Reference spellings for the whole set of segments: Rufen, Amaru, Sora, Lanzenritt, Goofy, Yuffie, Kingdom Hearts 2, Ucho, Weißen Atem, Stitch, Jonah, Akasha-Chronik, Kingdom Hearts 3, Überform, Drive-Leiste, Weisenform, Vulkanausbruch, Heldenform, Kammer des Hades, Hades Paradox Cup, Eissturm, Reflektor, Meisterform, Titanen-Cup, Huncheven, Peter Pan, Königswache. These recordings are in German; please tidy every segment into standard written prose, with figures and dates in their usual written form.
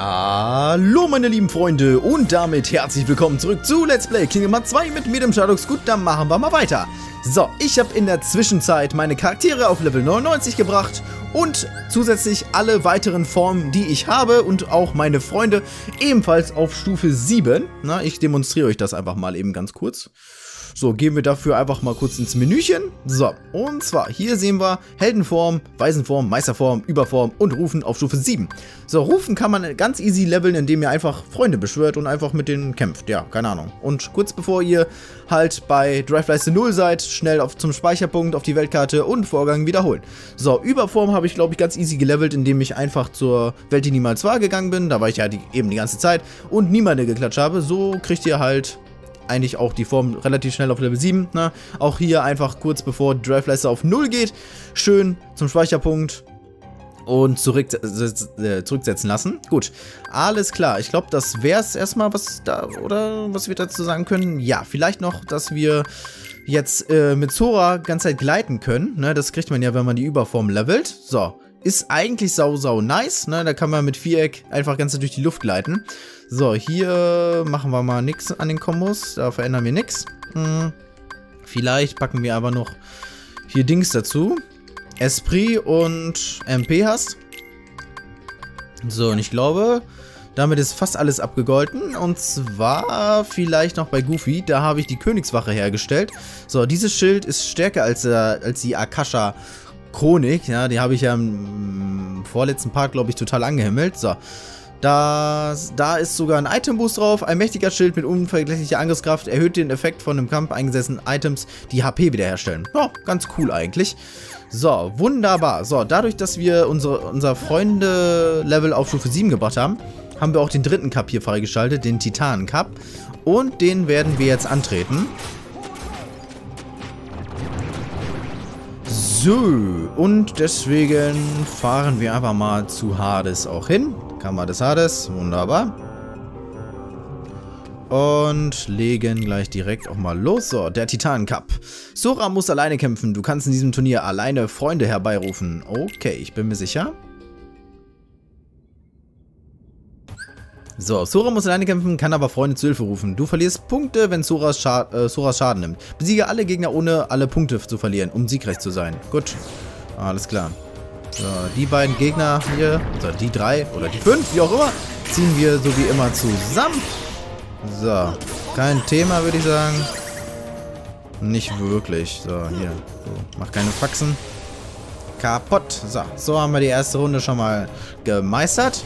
Hallo meine lieben Freunde und damit herzlich willkommen zurück zu Let's Play Kingdom Hearts 2 mit mir, dem Shartox. Gut, dann machen wir mal weiter. So, ich habe in der Zwischenzeit meine Charaktere auf Level 99 gebracht und zusätzlich alle weiteren Formen, die ich habe und auch meine Freunde ebenfalls auf Stufe 7. Na, ich demonstriere euch das einfach mal eben ganz kurz. So, gehen wir dafür einfach mal kurz ins Menüchen. So, und zwar, hier sehen wir Heldenform, Weisenform, Meisterform, Überform und Rufen auf Stufe 7. So, Rufen kann man ganz easy leveln, indem ihr einfach Freunde beschwört und einfach mit denen kämpft. Ja, keine Ahnung. Und kurz bevor ihr halt bei Drive-Leiste 0 seid, schnell zum Speicherpunkt, auf die Weltkarte und Vorgang wiederholen. So, Überform habe ich, glaube ich, ganz easy gelevelt, indem ich einfach zur Welt, die niemals war, gegangen bin. Da war ich ja eben die ganze Zeit und niemanden geklatscht habe. So kriegt ihr halt eigentlich auch die Form relativ schnell auf Level 7. Ne? Auch hier einfach kurz bevor die Drive-Leiste auf 0 geht, schön zum Speicherpunkt und zurücksetzen lassen. Gut, alles klar. Ich glaube, das wäre es erstmal, was da, oder was wir dazu sagen können. Ja, vielleicht noch, dass wir jetzt mit Sora die ganze Zeit gleiten können. Ne? Das kriegt man ja, wenn man die Überform levelt. So, ist eigentlich sau nice. Ne? Da kann man mit Viereck einfach ganz durch die Luft gleiten. So, hier machen wir mal nichts an den Kombos. Da verändern wir nichts. Vielleicht packen wir aber noch hier Dings dazu. Esprit und MP hast. So, und ich glaube, damit ist fast alles abgegolten. Und zwar vielleicht noch bei Goofy. Da habe ich die Königswache hergestellt. So, dieses Schild ist stärker als die Akasha-Chronik. Ja, die habe ich ja im vorletzten Part, glaube ich, total angehimmelt. So. Da ist sogar ein Item-Boost drauf. Ein mächtiger Schild mit unvergleichlicher Angriffskraft erhöht den Effekt von im Kampf eingesetzten Items, die HP wiederherstellen. Ja, ganz cool eigentlich. So, wunderbar. So, dadurch, dass wir unser Freunde-Level auf Stufe 7 gebracht haben, haben wir auch den dritten Cup hier freigeschaltet, den Titanen-Cup. Und den werden wir jetzt antreten. So, und deswegen fahren wir einfach mal zu Hades auch hin. Kammer des Hades, wunderbar. Und legen gleich direkt auch mal los. So, der Titanen-Cup. Sora muss alleine kämpfen. Du kannst in diesem Turnier alleine Freunde herbeirufen. Okay, ich bin mir sicher. So, Sora muss alleine kämpfen, kann aber Freunde zu Hilfe rufen. Du verlierst Punkte, wenn Soras Schaden nimmt. Besiege alle Gegner, ohne alle Punkte zu verlieren, um siegreich zu sein. Gut, alles klar. So, die beiden Gegner hier, oder die 3 oder die 5, wie auch immer, ziehen wir so wie immer zusammen. So, kein Thema, würde ich sagen. Nicht wirklich. So, hier. So, mach keine Faxen. Kaputt. So, so haben wir die erste Runde schon mal gemeistert.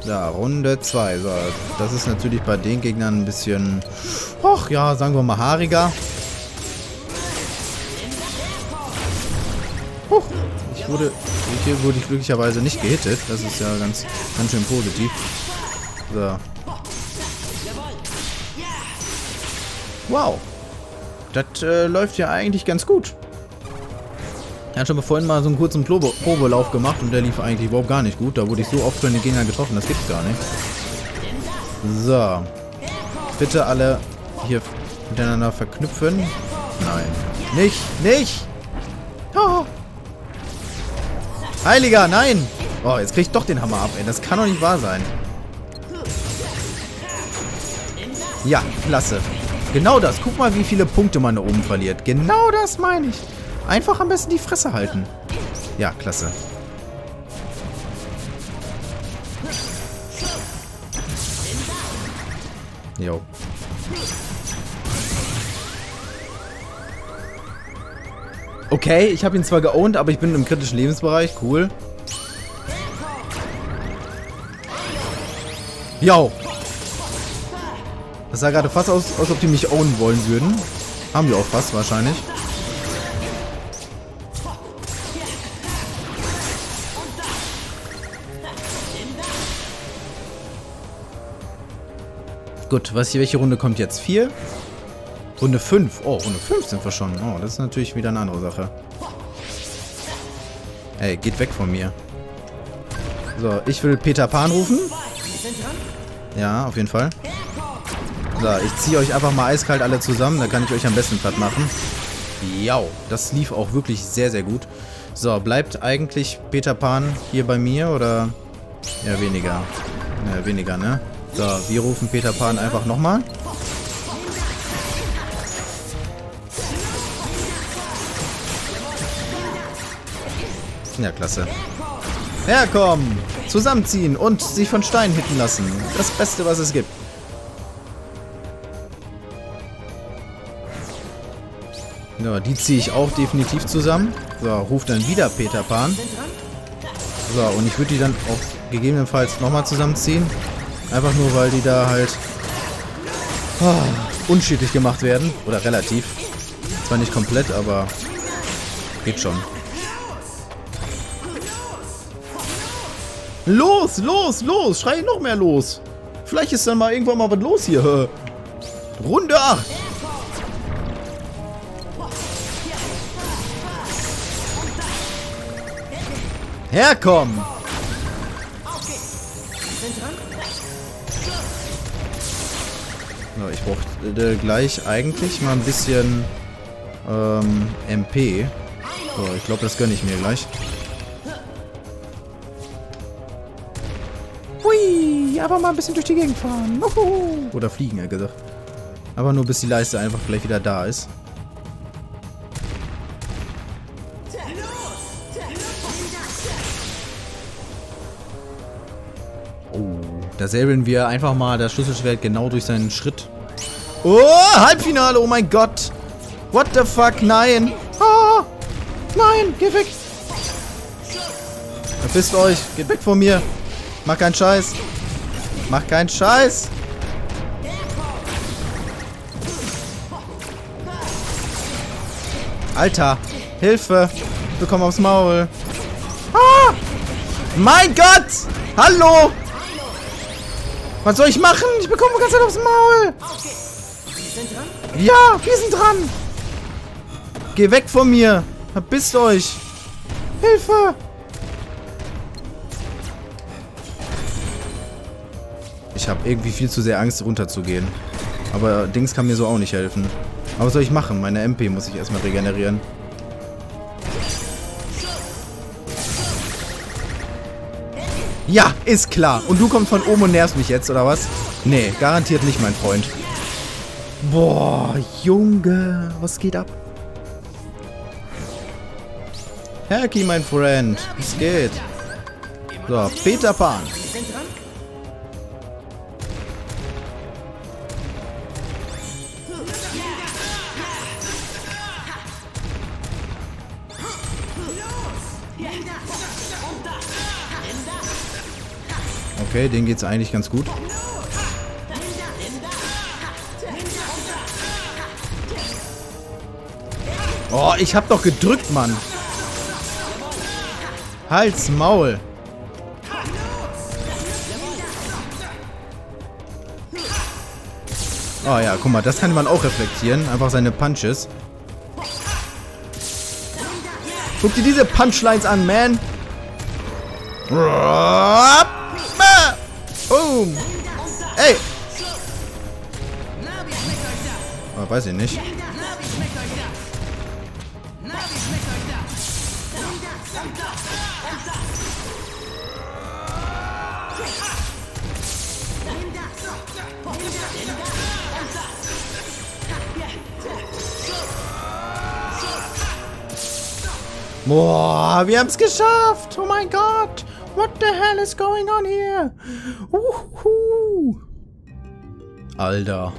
So, Runde 2. So, das ist natürlich bei den Gegnern ein bisschen, ach ja, sagen wir mal haariger. Hier wurde ich glücklicherweise nicht gehittet. Das ist ja ganz schön positiv. So. Wow. Das läuft ja eigentlich ganz gut. Ich habe schon mal vorhin mal so einen kurzen Probelauf gemacht und der lief eigentlich überhaupt gar nicht gut. Da wurde ich so oft von den Gegnern getroffen, das gibt's gar nicht. So. Bitte alle hier miteinander verknüpfen. Nein. Nicht! Oh. Heiliger, nein! Oh, jetzt krieg ich doch den Hammer ab, ey. Das kann doch nicht wahr sein. Ja, klasse. Genau das. Guck mal, wie viele Punkte man da oben verliert. Genau das meine ich. Einfach am besten die Fresse halten. Ja, klasse. Jo. Okay, ich habe ihn zwar geowned, aber ich bin im kritischen Lebensbereich. Cool. Yo. Das sah gerade fast aus, als ob die mich ownen wollen würden. Haben wir auch fast wahrscheinlich. Gut, was hier, welche Runde kommt jetzt? 4. Runde 5. Oh, Runde 5 sind wir schon. Oh, das ist natürlich wieder eine andere Sache. Ey, geht weg von mir. So, ich will Peter Pan rufen. Ja, auf jeden Fall. So, ich ziehe euch einfach mal eiskalt alle zusammen. Da kann ich euch am besten platt machen. Jau, das lief auch wirklich sehr gut. So, bleibt eigentlich Peter Pan hier bei mir oder eher weniger? Naja, weniger, ne? So, wir rufen Peter Pan einfach nochmal. Ja, klasse. Herkommen! Zusammenziehen und sich von Steinen hitten lassen. Das Beste, was es gibt. Ja, die ziehe ich auch definitiv zusammen. So, ruft dann wieder Peter Pan. So, und ich würde die dann auch gegebenenfalls nochmal zusammenziehen. Einfach nur, weil die da halt unschädlich gemacht werden. Oder relativ. Zwar nicht komplett, aber geht schon. Los, los, los! Schrei noch mehr los! Vielleicht ist dann mal irgendwann mal was los hier. Runde 8! Herkommen! Ja, ich brauche gleich eigentlich mal ein bisschen MP. So, ich glaube, das gönne ich mir gleich. Hui, aber mal ein bisschen durch die Gegend fahren. Uhuhu. Oder fliegen, ehrlich gesagt. Aber nur bis die Leiste einfach gleich wieder da ist. Da säbeln wir einfach mal das Schlüsselschwert genau durch seinen Schritt. Oh, Halbfinale, oh mein Gott. What the fuck, nein. Ah, nein, geh weg. Verpisst euch, geht weg von mir. Mach keinen Scheiß. Mach keinen Scheiß. Alter, Hilfe. Ich bekomme aufs Maul. Ah, mein Gott. Hallo. Was soll ich machen? Ich bekomme die ganze Zeit aufs Maul. Ja, wir sind dran. Geh weg von mir. Verpisst euch. Hilfe. Ich habe irgendwie viel zu sehr Angst, runterzugehen. Aber Dings kann mir so auch nicht helfen. Aber was soll ich machen? Meine MP muss ich erstmal regenerieren. Ja, ist klar. Und du kommst von oben und nervst mich jetzt, oder was? Nee, garantiert nicht, mein Freund. Boah, Junge. Was geht ab? Herki, mein Freund. Was geht? So, Peter Pan. Okay, denen geht's eigentlich ganz gut. Oh, ich hab doch gedrückt, Mann. Hals, Maul. Oh ja, guck mal, das kann man auch reflektieren. Einfach seine Punches. Guck dir diese Punchlines an, man. Boom! Ey! Oh, weiß ich nicht. Boah, wir haben es geschafft! Oh mein Gott! What the hell is going on here? Uhuhu. Alter.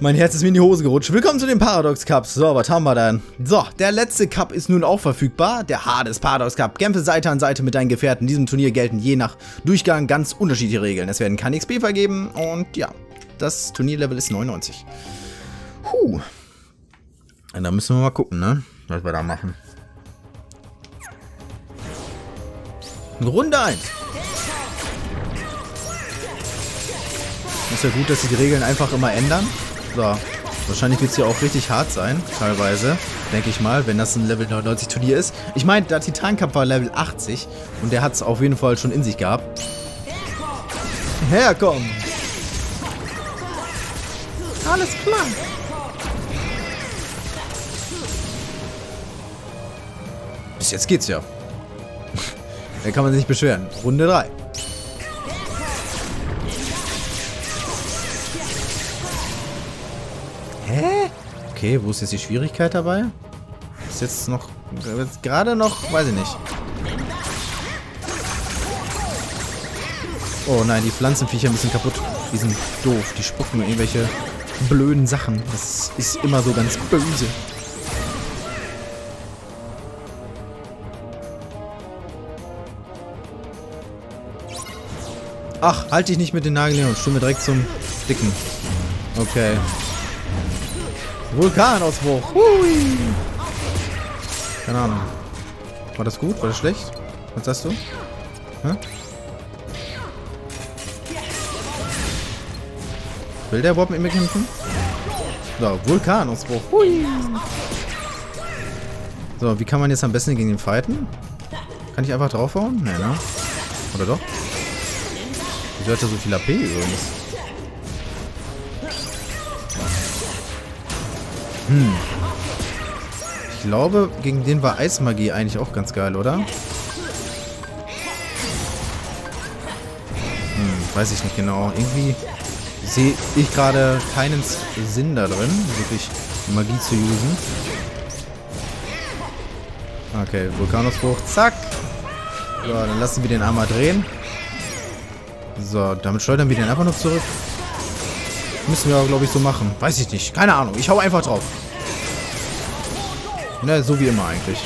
Mein Herz ist mir in die Hose gerutscht. Willkommen zu den Paradox Cups. So, was haben wir denn? So, der letzte Cup ist nun auch verfügbar. Der Hades Paradox Cup. Kämpfe Seite an Seite mit deinen Gefährten. In diesem Turnier gelten je nach Durchgang ganz unterschiedliche Regeln. Es werden kein XP vergeben. Und ja, das Turnierlevel ist 99. Puh. Und da müssen wir mal gucken, ne? Was wir da machen. Runde 1. Ist ja gut, dass sie die Regeln einfach immer ändern. So, wahrscheinlich wird es hier auch richtig hart sein, teilweise, denke ich mal, wenn das ein Level 99 Turnier ist. Ich meine, der Titanen-Cup war Level 80 und der hat es auf jeden Fall schon in sich gehabt. Herkommen! Alles klar! Bis jetzt geht's ja. Da kann man sich nicht beschweren. Runde 3. Okay, wo ist jetzt die Schwierigkeit dabei? Ist jetzt noch... Jetzt gerade noch... Weiß ich nicht. Oh nein, die Pflanzenviecher müssen kaputt. Die sind doof. Die spucken irgendwelche blöden Sachen. Das ist immer so ganz böse. Ach, halte ich nicht mit den Nageln und stimme direkt zum Dicken. Okay. Vulkanausbruch. Hui. Keine Ahnung. War das gut? War das schlecht? Was sagst du? Hä? Will der überhaupt mit mir kämpfen? So, Vulkanausbruch. Hui. So, wie kann man jetzt am besten gegen ihn fighten? Kann ich einfach draufhauen? Nein, ne? Oder doch? Wieso hat er so viel AP übrigens? Hm. Ich glaube, gegen den war Eismagie eigentlich auch ganz geil, oder? Hm, weiß ich nicht genau. Irgendwie sehe ich gerade keinen Sinn da drin, wirklich Magie zu usen. Okay, Vulkanausbruch. Zack! So, dann lassen wir den einmal drehen. So, damit schleudern wir den einfach nur zurück. Müssen wir aber, glaube ich, so machen. Weiß ich nicht. Keine Ahnung. Ich hau einfach drauf. Ne, so wie immer eigentlich.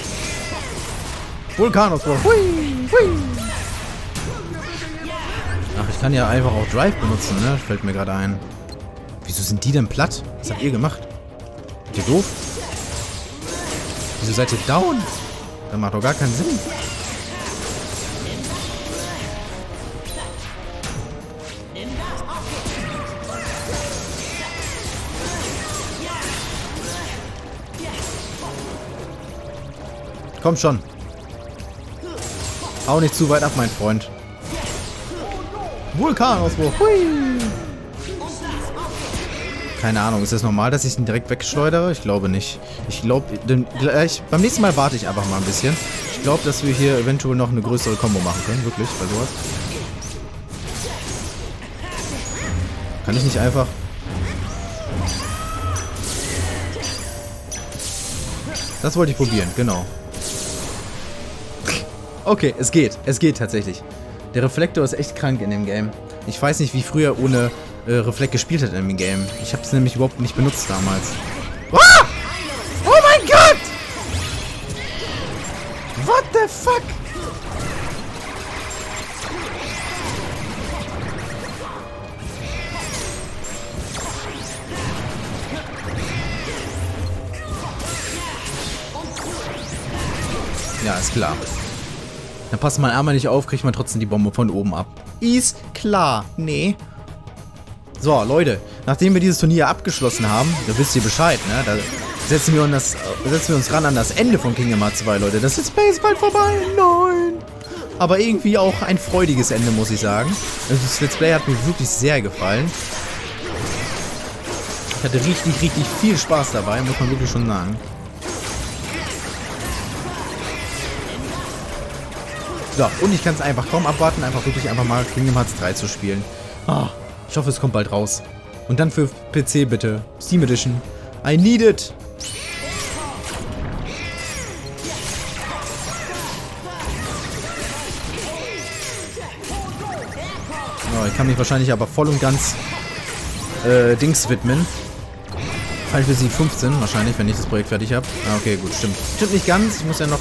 Vulkanausbruch. Hui, hui. Ach, ich kann ja einfach auch Drive benutzen, ne? Fällt mir gerade ein. Wieso sind die denn platt? Was habt ihr gemacht? Seid ihr doof? Wieso seid ihr down? Das macht doch gar keinen Sinn. Komm schon. Hau nicht zu weit ab, mein Freund. Vulkanausbruch. Hui. Keine Ahnung, ist das normal, dass ich ihn direkt wegschleudere? Ich glaube nicht. Ich glaube, beim nächsten Mal warte ich einfach mal ein bisschen. Ich glaube, dass wir hier eventuell noch eine größere Kombo machen können. Wirklich, bei sowas. Kann ich nicht einfach... Das wollte ich probieren, genau. Okay, es geht. Es geht tatsächlich. Der Reflektor ist echt krank in dem Game. Ich weiß nicht, wie ich früher ohne Reflekt gespielt hat in dem Game. Ich habe es nämlich überhaupt nicht benutzt damals. Ah! Oh mein Gott! What the fuck? Ja, ist klar. Dann passt man einmal nicht auf, kriegt man trotzdem die Bombe von oben ab. Ist klar. Nee. So, Leute. Nachdem wir dieses Turnier abgeschlossen haben, da wisst ihr Bescheid, ne? Da setzen wir uns ran an das Ende von Kingdom Hearts 2, Leute. Das ist bald vorbei. Nein. Aber irgendwie auch ein freudiges Ende, muss ich sagen. Das Let's Play hat mir wirklich sehr gefallen. Ich hatte richtig, richtig viel Spaß dabei, muss man wirklich schon sagen. So, und ich kann es einfach kaum abwarten, einfach mal Kingdom Hearts 3 zu spielen. Ah, ich hoffe, es kommt bald raus. Und dann für PC bitte. Steam Edition. I need it! Oh, ich kann mich wahrscheinlich aber voll und ganz Dings widmen. Final Fantasy 15 wahrscheinlich, wenn ich das Projekt fertig habe. Ah, okay, gut, stimmt. Stimmt nicht ganz, ich muss ja noch...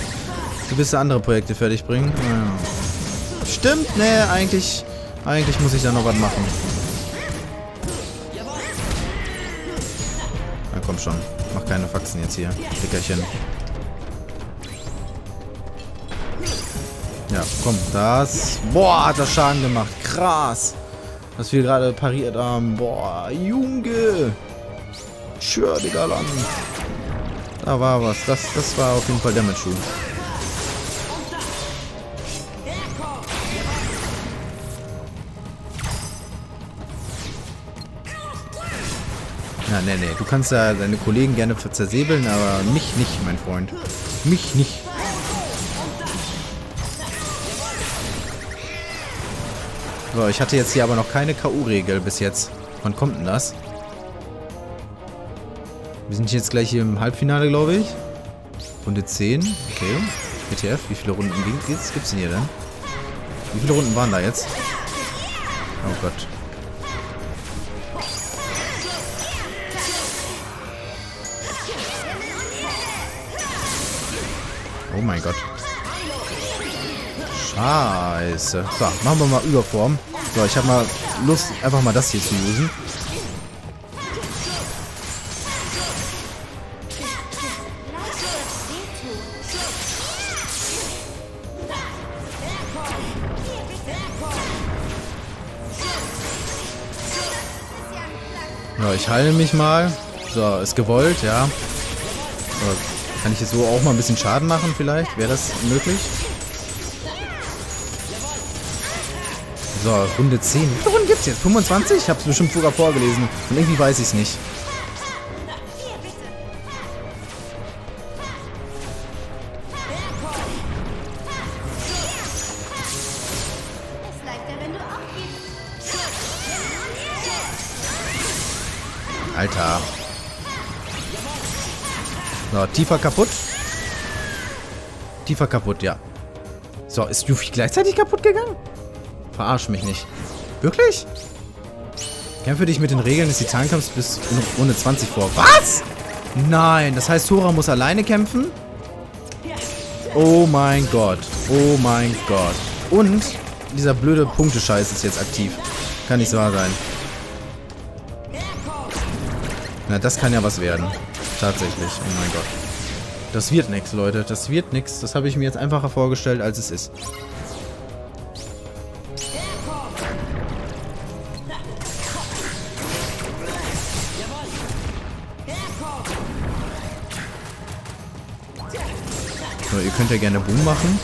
gewisse andere Projekte fertig bringen. Ja. Stimmt, ne, eigentlich muss ich da noch was machen. Na komm schon, mach keine Faxen jetzt hier, Dickerchen. Ja, komm, das... Boah, hat das Schaden gemacht, krass. Was wir gerade pariert haben, boah, Junge. Schwör, Digga, lang. Da war was, das war auf jeden Fall Damage. Ja, nee, du kannst ja deine Kollegen gerne zersäbeln, aber mich nicht, mein Freund. Mich nicht. So, ich hatte jetzt hier aber noch keine K.O.-Regel bis jetzt. Wann kommt denn das? Wir sind jetzt gleich hier im Halbfinale, glaube ich. Runde 10. Okay. WTF, wie viele Runden gibt's denn hier dann? Wie viele Runden waren da jetzt? Oh Gott. Oh mein Gott. Scheiße. So, machen wir mal Überform. So, ich habe mal Lust, einfach mal das hier zu usen. So, ich heile mich mal. So, ist gewollt, ja. So, kann ich jetzt so auch mal ein bisschen Schaden machen vielleicht? Wäre das möglich? So, Runde 10. Wie viele Runden gibt's jetzt? 25? Ich hab's bestimmt sogar vorgelesen. Und irgendwie weiß ich's nicht. Alter. So, tiefer kaputt. Tiefer kaputt, ja. So, ist Yuffie gleichzeitig kaputt gegangen? Verarsch mich nicht. Wirklich? Kämpfe dich mit den Regeln des Titanen-Cups bis Runde 20 vor. Was? Nein, das heißt, Sora muss alleine kämpfen? Oh mein Gott. Oh mein Gott. Und dieser blöde Punktescheiß ist jetzt aktiv. Kann nicht wahr sein. Na, das kann ja was werden. Tatsächlich. Oh mein Gott. Das wird nichts, Leute. Das wird nichts. Das habe ich mir jetzt einfacher vorgestellt, als es ist. So, ihr könnt ja gerne Boom machen.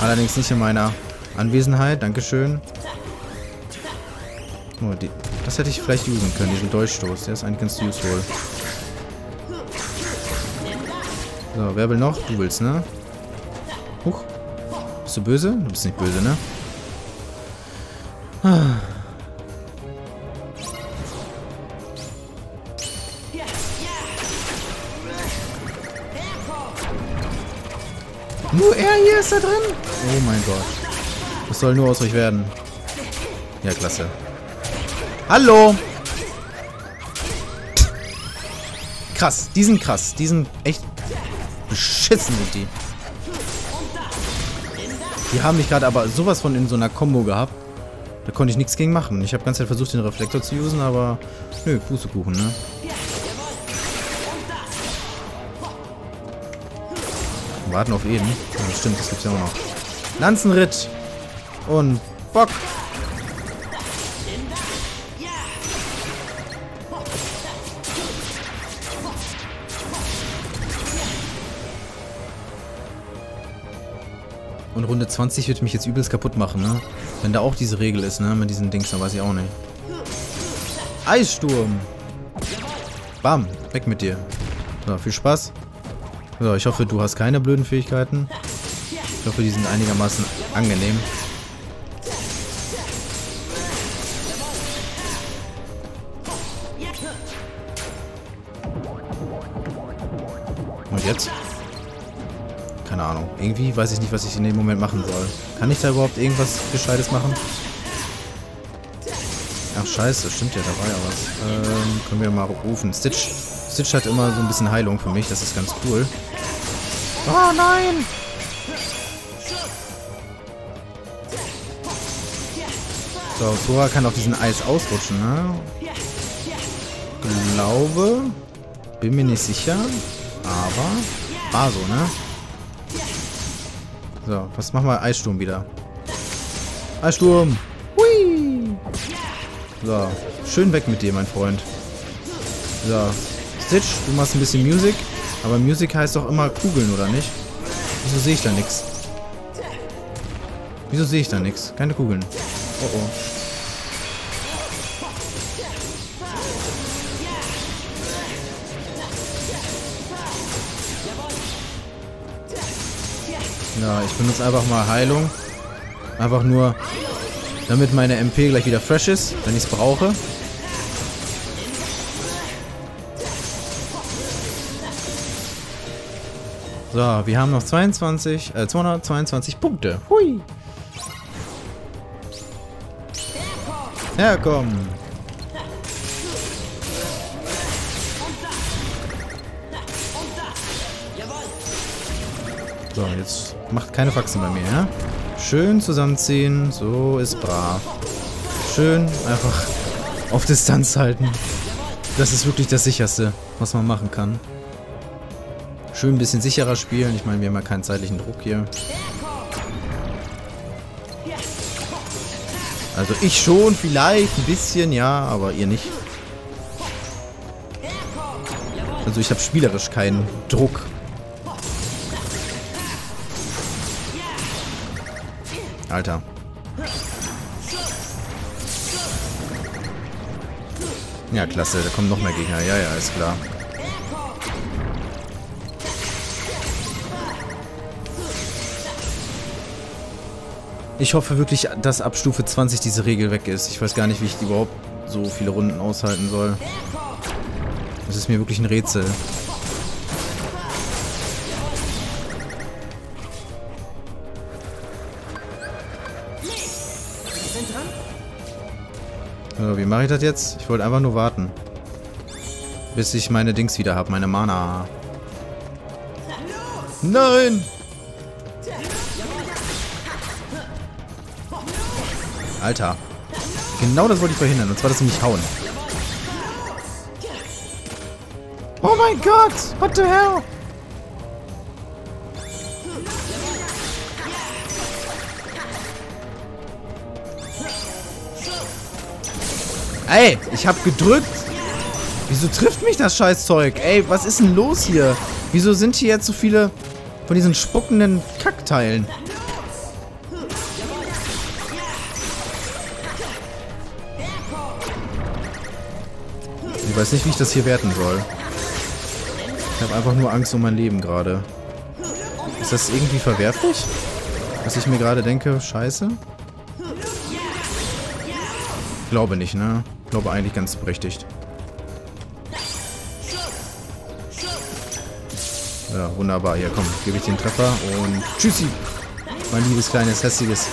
Allerdings nicht in meiner Anwesenheit. Dankeschön. Oh, das hätte ich vielleicht usen können, diesen Dolchstoß. Der ist eigentlich ganz useful. So, wer will noch? Du willst, ne? Huch. Bist du böse? Du bist nicht böse, ne? Ah. Nur er hier ist da drin? Oh mein Gott. Das soll nur aus euch werden. Ja, klasse. Hallo! Krass, die sind krass. Die sind echt beschissen sind die. Die haben mich gerade aber sowas von in so einer Kombo gehabt. Da konnte ich nichts gegen machen. Ich habe die ganze Zeit versucht, den Reflektor zu usen, aber nö, Pustekuchen, ne? Warten auf Eden. Ja, stimmt, das gibt's ja auch noch. Lanzenritt. Und Bock. Und Runde 20 wird mich jetzt übelst kaputt machen, ne? Wenn da auch diese Regel ist, ne? Mit diesen Dings, dann weiß ich auch nicht. Eissturm. Bam. Weg mit dir. So, viel Spaß. So, ich hoffe, du hast keine blöden Fähigkeiten. Ich hoffe, die sind einigermaßen angenehm. Und jetzt? Keine Ahnung. Irgendwie weiß ich nicht, was ich in dem Moment machen soll. Kann ich da überhaupt irgendwas Gescheites machen? Ach, scheiße. Stimmt ja, da war ja was. Können wir mal rufen. Stitch. Stitch hat immer so ein bisschen Heilung für mich, das ist ganz cool. Oh nein! So, Sora kann auf diesen Eis ausrutschen, ne? Glaube. Bin mir nicht sicher. Aber. War so, ne? So, was machen wir? Eissturm wieder. Eissturm! Hui! So, schön weg mit dir, mein Freund. So. Stitch, du machst ein bisschen Music, aber Music heißt doch immer Kugeln, oder nicht? Wieso sehe ich da nichts? Wieso sehe ich da nichts? Keine Kugeln. Oh oh. Ja, ich benutze einfach mal Heilung. Einfach nur, damit meine MP gleich wieder fresh ist, wenn ich es brauche. So, wir haben noch 222 Punkte. Hui! Ja, komm! So, jetzt macht keine Faxen bei mir, ja? Schön zusammenziehen, so ist brav. Schön einfach auf Distanz halten. Das ist wirklich das Sicherste, was man machen kann. Schön ein bisschen sicherer spielen. Ich meine, wir haben ja keinen zeitlichen Druck hier. Also ich schon, vielleicht ein bisschen, ja, aber ihr nicht. Also ich habe spielerisch keinen Druck. Alter. Ja, klasse, da kommen noch mehr Gegner. Ja, ja, ist klar. Ich hoffe wirklich, dass ab Stufe 20 diese Regel weg ist. Ich weiß gar nicht, wie ich die überhaupt so viele Runden aushalten soll. Das ist mir wirklich ein Rätsel. So, wie mache ich das jetzt? Ich wollte einfach nur warten. Bis ich meine Dings wieder habe, meine Mana. Nein! Alter. Genau das wollte ich verhindern. Und zwar, dass sie mich hauen. Oh mein Gott! What the hell? Ey, ich hab gedrückt. Wieso trifft mich das Scheißzeug? Ey, was ist denn los hier? Wieso sind hier jetzt so viele von diesen spuckenden Kackteilen? Ich weiß nicht, wie ich das hier werten soll. Ich habe einfach nur Angst um mein Leben gerade. Ist das irgendwie verwerflich? Was ich mir gerade denke, scheiße? Glaube nicht, ne? Glaube eigentlich ganz berechtigt. Ja, wunderbar. Hier, komm, gebe ich den Treffer und tschüssi! Mein liebes, kleines, hässliches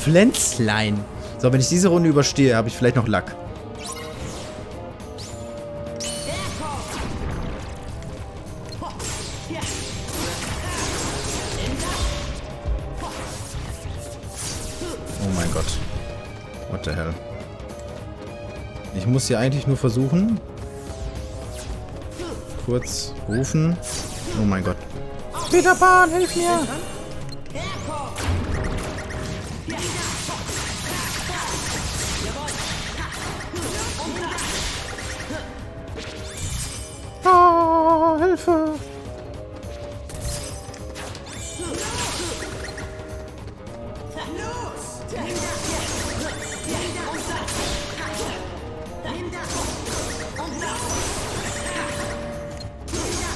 Pflänzlein. So, wenn ich diese Runde überstehe, habe ich vielleicht noch Lack. Oh mein Gott. What the hell? Ich muss hier eigentlich nur versuchen. Kurz rufen. Oh mein Gott. Peter Pan, hilf mir! Oh, Hilfe!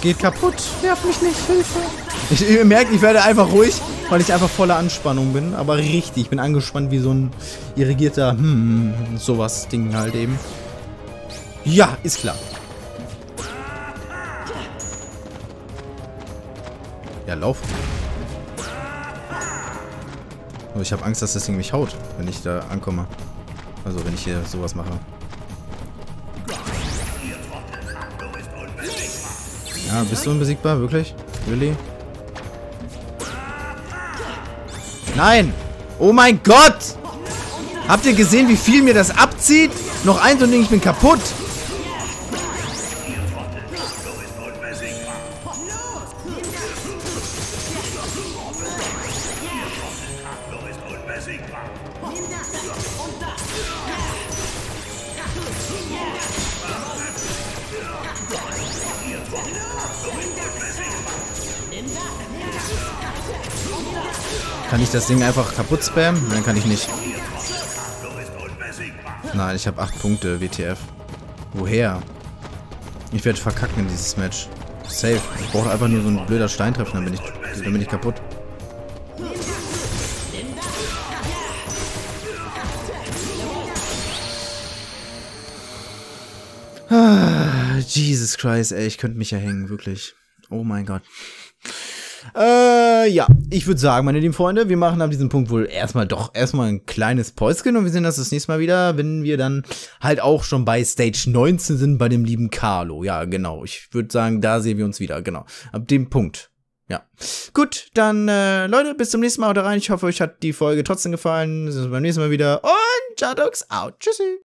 Geht kaputt. Werf mich nicht. Hilfe. Ihr merkt, ich werde einfach ruhig, weil ich einfach voller Anspannung bin. Aber richtig, ich bin angespannt wie so ein irrigierter sowas Ding halt eben. Ja, ist klar. Ja, lauf. Oh, ich habe Angst, dass das Ding mich haut, wenn ich da ankomme. Also, wenn ich hier sowas mache. Ja, bist du unbesiegbar? Wirklich? Really? Nein! Oh mein Gott! Habt ihr gesehen, wie viel mir das abzieht? Noch eins und ich bin kaputt! Kann ich das Ding einfach kaputt spammen? Nein, kann ich nicht. Nein, ich habe 8 Punkte, WTF. Woher? Ich werde verkacken in dieses Match. Safe. Ich brauche einfach nur so ein blöder Steintreffer, dann bin ich kaputt. Ah, Jesus Christ, ey, ich könnte mich ja hängen, wirklich. Oh mein Gott. Ja, ich würde sagen, meine lieben Freunde, wir machen ab diesem Punkt wohl erstmal ein kleines Päuschen und wir sehen das nächste Mal wieder, wenn wir dann halt auch schon bei Stage 19 sind, bei dem lieben Carlo. Ja, genau. Ich würde sagen, da sehen wir uns wieder. Genau. Ab dem Punkt. Ja. Gut, dann, Leute, bis zum nächsten Mal. Haut rein. Ich hoffe, euch hat die Folge trotzdem gefallen. Wir sehen uns beim nächsten Mal wieder und Shartox out. Tschüssi.